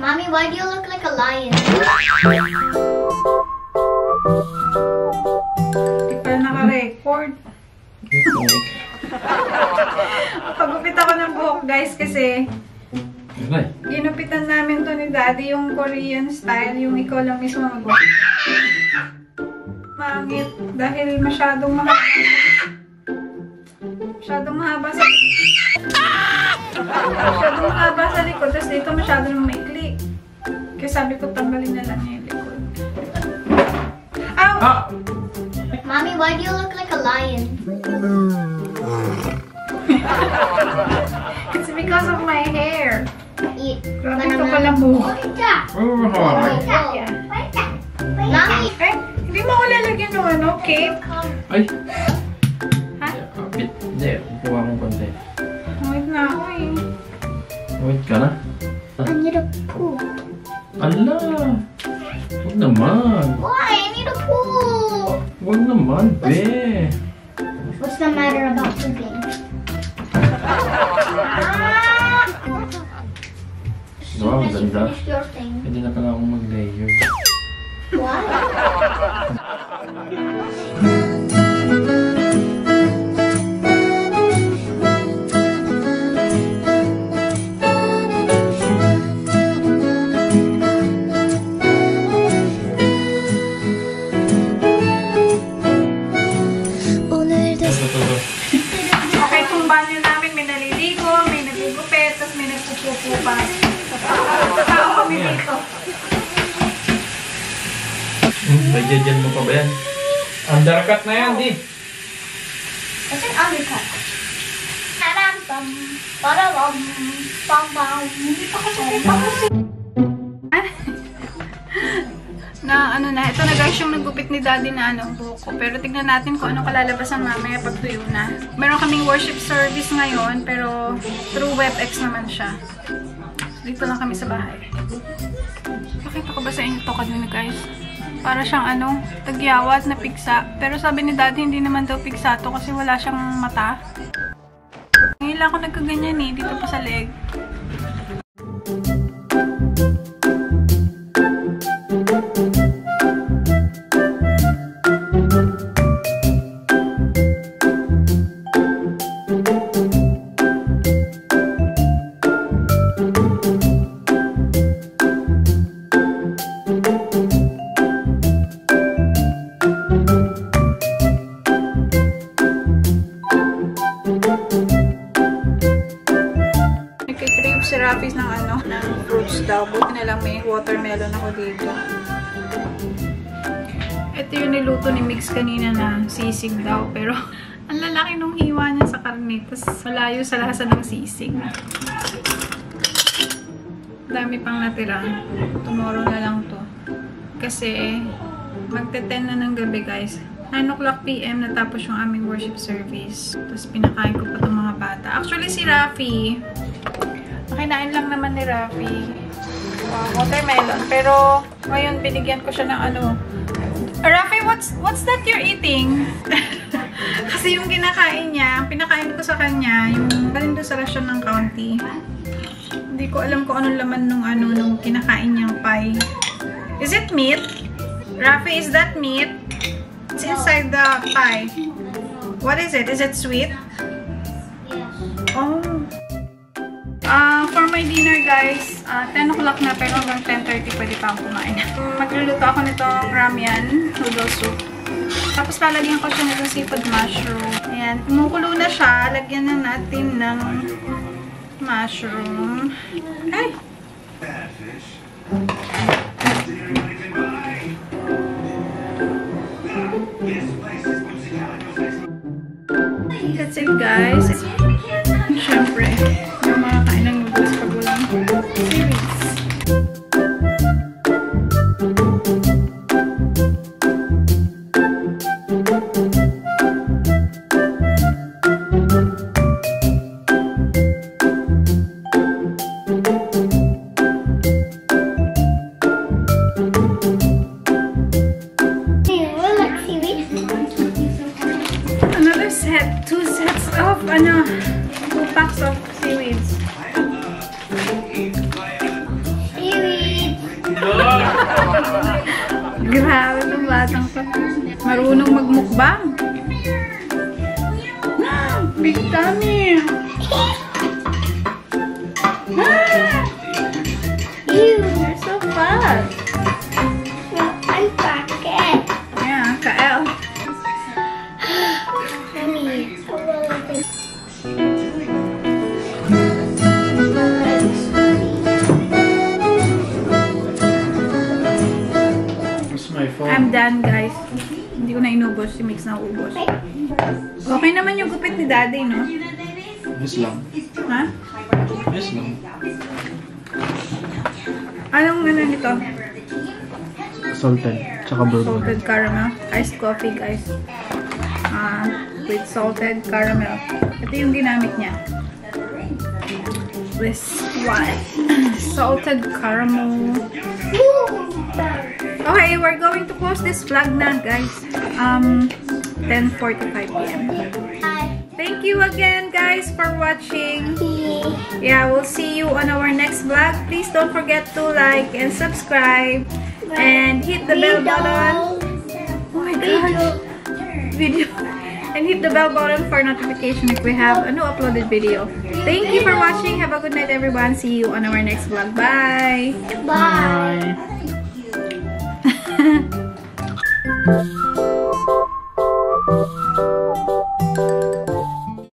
Mommy, why do you look like a lion? Hindi pa naka-record. Pagupit ako ng buhok, guys, kasi ginupitan namin to ni Daddy, yung Korean style, yung ikaw lang mismo mag-buhok. Mangit, dahil masyadong mahaba. Masyadong mahaba sa... masyadong mahaba sa likod, tapos dito masyadong maikli. Kaya sabi ko, tambalin na lang yung likod. Ow! Ah! Mommy, why do you look like a lion? It's because of my hair. Grabe ito pala buhok. Mommy! Eh, hindi mo ko lalagyan ng ano, cape? Ay! Hindi, kukuha mong konti. Wait na ako eh. Wait ka na? Ang hirap po. Ala! Huwag naman. Why? I need a pool. Huwag naman, be. What's the matter about pooping? Wow, ganda. Hindi na pala akong mag-layer. What? Jajan mo pa ba yan? Undercut na yan, di. Kasi undercut. Taram tam, pararam, pam-pam. Hindi pa kasi, na ano na, ito na guys yung nagupit ni Daddy na ano, buko. Pero tignan natin kung ano kalalabasan mamaya pag tuyo na. Meron kaming worship service ngayon, pero through WebEx naman siya. Dito lang kami sa bahay. Nakita ko ba sa inyo to kanina, guys? Para siyang ano, tagyawat na pigsa. Pero sabi ni Daddy, hindi naman daw pigsa to kasi wala siyang mata. Ngayon lang ako nagkaganyan eh, dito pa sa leg. Rapis ng ano, ng fruits daw. Buti na lang may watermelon ako dito. Ito yung niluto ni Mix kanina na sisig daw. Pero, ang lalaki nung hiwa niya sa karne. Tapos, malayo sa lasa ng sisig. Dami pang natira. Tomorrow na lang to. Kasi, magte-10 na ng gabi, guys. 9:00 PM natapos yung aming worship service. Tapos, pinakain ko pa itong mga bata. Actually, si Rafi, nakinain lang naman ni Rafi. Watermelon. Pero, ngayon, binigyan ko siya ng ano. Rafi, what's that you're eating? Kasi yung kinakain niya, pinakain ko sa kanya, yung galing doon sa rasyon ng county. Hindi ko alam kung anong laman nung ano, nung kinakain niyang pie. Is it meat? Rafi, is that meat? It's inside the pie. What is it? Is it sweet? Oh. For my dinner, guys, 10:00 na, pero hanggang 10:30 pwede pa akong kumain. Magluluto ako nitong ramyan noodle soup. Tapos lalagyan ko siya ng seafood mushroom. Ayan, kumukulo na siya. Lagyan na natin ng mushroom. Ay! That's it, guys. Siyempre, yung mga kain ng noodles pag walang series. Grabe ng batang to. Marunong magmukbang. Big tummy. Ew, you're so fat. I'm fat. Yeah, Kael. Mommy, how about this? I'm done, guys. Hindi ko na inubos. Si Mix na ubos. Okay naman yung gupit ni Daddy, no? Yes lang. Ha? Yes lang. Anong ano nito? Salted. Tsaka bourbon. Salted caramel. Iced coffee, guys. With salted caramel. Ito yung ginamit niya. This one. Salted caramel. Okay, we're going to close this vlog now, guys. 10:45 p.m. Thank you again, guys, for watching. Yeah, we'll see you on our next vlog. Please don't forget to like and subscribe and hit the bell button. Oh my gosh. Video. And hit the bell button for notification if we have a new uploaded video. Thank you for watching. Have a good night, everyone. See you on our next vlog. Bye. Bye. Bye.